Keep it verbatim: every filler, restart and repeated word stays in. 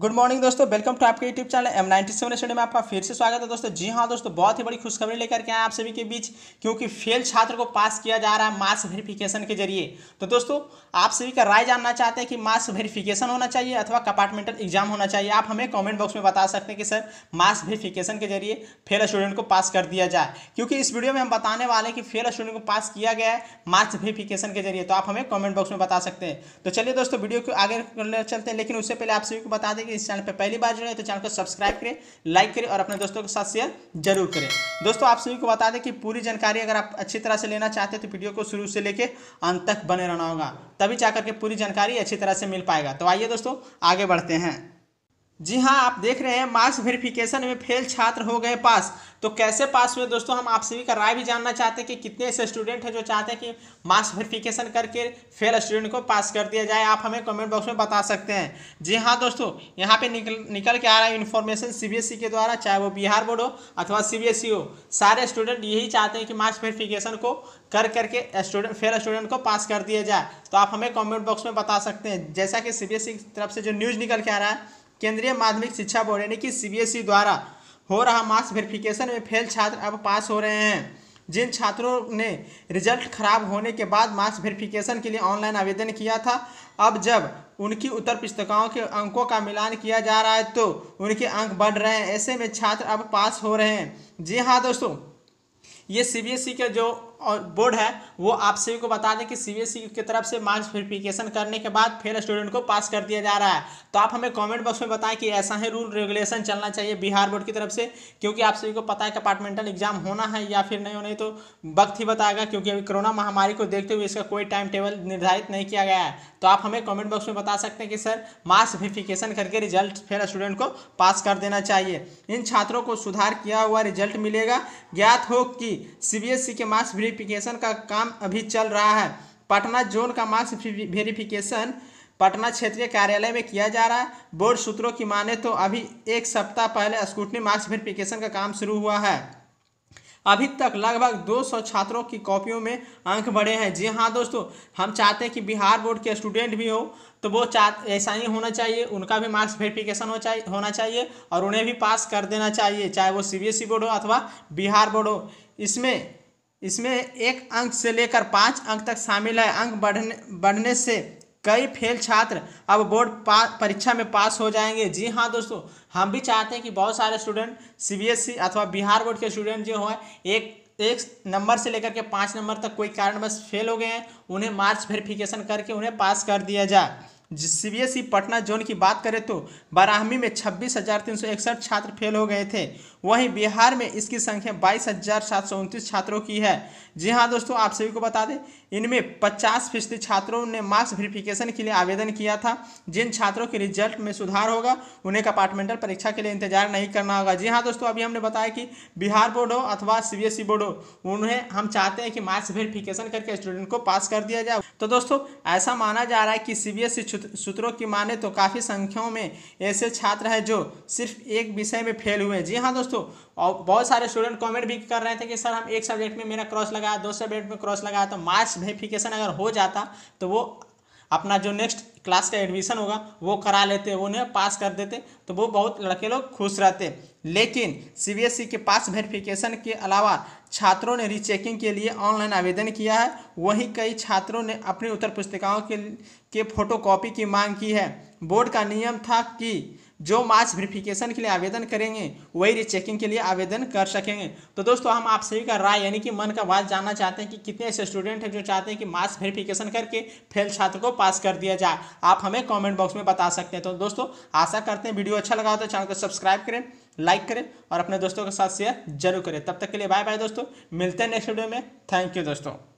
Good morning दोस्तों, welcome to आपके YouTube channel M nine seven study में आपका फिर से स्वागत है दोस्तों। जी हाँ दोस्तों, बहुत ही बड़ी खुशखबरी लेकर के आए आप सभी के बीच, क्योंकि फेल छात्र को पास किया जा रहा है मार्क्स वेरिफिकेशन के जरिए। तो दोस्तों आप सभी का राय जानना चाहते हैं कि मार्क्स वेरिफिकेशन होना चाहिए अथवा कंपार्टमेंटल एग्जाम होना चाहिए। आप हमें कॉमेंट बॉक्स में बता सकते हैं कि सर मार्क्स वेरिफिकेशन के जरिए फेल स्टूडेंट को पास कर दिया जाए, क्योंकि इस वीडियो में हम बताने वाले हैं कि फेल स्टूडेंट को पास किया गया है मार्क्स वेरिफिकेशन के जरिए। तो आप हमें कॉमेंट बॉक्स में बता सकते हैं। तो चलिए दोस्तों वीडियो को आगे चलते हैं, लेकिन उससे पहले आप सभी को बता दें कि इस चैनल पर पहली बार जुड़े तो चैनल को सब्सक्राइब करें, लाइक करें और अपने दोस्तों के साथ शेयर जरूर करें। दोस्तों आप सभी को बता दें कि पूरी जानकारी अगर आप अच्छी तरह से लेना चाहते हैं तो वीडियो को शुरू से लेकर अंत तक बने रहना होगा, तभी जाकर के पूरी जानकारी अच्छी तरह से मिल पाएगा। तो आइए दोस्तों आगे बढ़ते हैं। जी हाँ, आप देख रहे हैं मार्क्स वेरिफिकेशन में फेल छात्र हो गए पास। तो कैसे पास हुए दोस्तों, हम आप सभी का राय भी जानना चाहते हैं कि कितने ऐसे स्टूडेंट हैं जो चाहते हैं कि मार्क्स वेरिफिकेशन करके फेल स्टूडेंट को पास कर दिया जाए। आप हमें कमेंट बॉक्स में बता सकते हैं। जी हाँ दोस्तों, यहाँ पे निकल निकल के आ रहा है इन्फॉर्मेशन सीबीएसई के द्वारा, चाहे वो बिहार बोर्ड हो अथवा सीबीएसई हो, सारे स्टूडेंट यही चाहते हैं कि मार्क्स वेरिफिकेशन को कर करके स्टूडेंट फेल स्टूडेंट को पास कर दिया जाए। तो आप हमें कमेंट बॉक्स में बता सकते हैं। जैसा कि सीबीएसई की तरफ से जो न्यूज़ निकल के आ रहा है, केंद्रीय माध्यमिक शिक्षा बोर्ड यानी कि सीबीएसई द्वारा हो रहा मार्क्स वेरिफिकेशन में फेल छात्र अब पास हो रहे हैं। जिन छात्रों ने रिजल्ट खराब होने के बाद मार्क्स वेरिफिकेशन के लिए ऑनलाइन आवेदन किया था, अब जब उनकी उत्तर पुस्तिकाओं के अंकों का मिलान किया जा रहा है तो उनके अंक बढ़ रहे हैं। ऐसे में छात्र अब पास हो रहे हैं। जी हाँ दोस्तों, ये सीबीएसई के जो बोर्ड है वो आप सभी को बता दें कि सीबीएसई की तरफ से मार्क्स वेरिफिकेशन करने के बाद फेल स्टूडेंट को पास कर दिया जा रहा है। तो आप हमें कमेंट बॉक्स में बताएं कि ऐसा ही रूल रेगुलेशन चलना चाहिए बिहार बोर्ड की तरफ से, क्योंकि आप सभी को पता है कंपार्टमेंटल एग्जाम होना है या फिर नहीं होना है तो वक्त ही बताएगा, क्योंकि अभी कोरोना महामारी को देखते हुए इसका कोई टाइम टेबल निर्धारित नहीं किया गया है। तो आप हमें कमेंट बॉक्स में बता सकते हैं कि सर मार्क्स वेरिफिकेशन करके रिजल्ट फेल स्टूडेंट को पास कर देना चाहिए। इन छात्रों को सुधार किया हुआ रिजल्ट मिलेगा। ज्ञात हो कि सीबीएसई के मार्क्स वेरिफिकेशन का काम अभी चल रहा है। पटना जोन का मार्क्स वेरिफिकेशन पटना क्षेत्रीय कार्यालय में किया जा रहा है। बोर्ड सूत्रों की माने तो अभी एक सप्ताह पहले स्क्रूटनी मार्क्स वेरिफिकेशन का काम शुरू हुआ है। अभी तक लगभग दो सौ छात्रों की कॉपियों में अंक बढ़े हैं। जी हाँ दोस्तों, हम चाहते हैं कि बिहार बोर्ड के स्टूडेंट भी हो तो वो चाह ऐसा ही होना चाहिए, उनका भी मार्क्स वेरिफिकेशन हो चाहिए होना चाहिए और उन्हें भी पास कर देना चाहिए, चाहे वो सीबीएसई बोर्ड हो अथवा बिहार बोर्ड हो। इसमें इसमें एक अंक से लेकर पाँच अंक तक शामिल है। अंक बढ़ने बढ़ने से कई फेल छात्र अब बोर्ड परीक्षा में पास हो जाएंगे। जी हाँ दोस्तों, हम भी चाहते हैं कि बहुत सारे स्टूडेंट सीबीएसई अथवा बिहार बोर्ड के स्टूडेंट जो हैं एक एक नंबर से लेकर के पाँच नंबर तक कोई कारणवश फेल हो गए हैं, उन्हें मार्क्स वेरिफिकेशन करके उन्हें पास कर दिया जाए। सीबीएसई पटना जोन की बात करें तो बारहवीं में छब्बीस हज़ार तीन सौ इकसठ छात्र फेल हो गए थे, वहीं बिहार में इसकी संख्या बाईस हज़ार सात सौ उनतीस छात्रों की है। जी हाँ दोस्तों, आप सभी को बता दें इनमें पचास फीसदी छात्रों ने मार्क्स वेरिफिकेशन के लिए आवेदन किया था। जिन छात्रों के रिजल्ट में सुधार होगा उन्हें कंपार्टमेंटल परीक्षा के लिए इंतजार नहीं करना होगा। जी हाँ दोस्तों, अभी हमने बताया कि बिहार बोर्ड हो अथवा सीबीएसई बोर्ड हो, उन्हें हम चाहते हैं कि मार्क्स वेरिफिकेशन करके स्टूडेंट को पास कर दिया जाए। तो दोस्तों ऐसा माना जा रहा है कि सीबीएसई सूत्रों की माने तो काफ़ी संख्याओं में ऐसे छात्र हैं जो सिर्फ एक विषय में फेल हुए हैं। जी हाँ दोस्तों, और बहुत सारे स्टूडेंट कमेंट भी कर रहे थे कि सर हम एक सब्जेक्ट में मेरा क्रॉस लगाया, दो सब्जेक्ट में क्रॉस लगाया, तो मार्क्स वेरिफिकेशन अगर हो जाता तो वो अपना जो नेक्स्ट क्लास का एडमिशन होगा वो करा लेते, वो उन्हें पास कर देते, तो वो बहुत लड़के लोग खुश रहते। लेकिन सीबीएसई के पास वेरिफिकेशन के अलावा छात्रों ने रीचेकिंग के लिए ऑनलाइन आवेदन किया है। वहीं कई छात्रों ने अपनी उत्तर पुस्तिकाओं के के फोटोकॉपी की मांग की है। बोर्ड का नियम था कि जो मार्क्स वेरिफिकेशन के लिए आवेदन करेंगे वही रीचेकिंग के लिए आवेदन कर सकेंगे। तो दोस्तों हम आप सभी का राय यानी कि मन का बात जानना चाहते हैं कि कितने ऐसे स्टूडेंट हैं जो चाहते हैं कि मार्क्स वेरिफिकेशन करके फेल छात्र को पास कर दिया जाए। आप हमें कमेंट बॉक्स में बता सकते हैं। तो दोस्तों आशा करते हैं वीडियो अच्छा लगा हो तो चैनल को सब्सक्राइब करें, लाइक करें और अपने दोस्तों के साथ शेयर जरूर करें। तब तक के लिए बाय बाय दोस्तों, मिलते हैं नेक्स्ट वीडियो में। थैंक यू दोस्तों।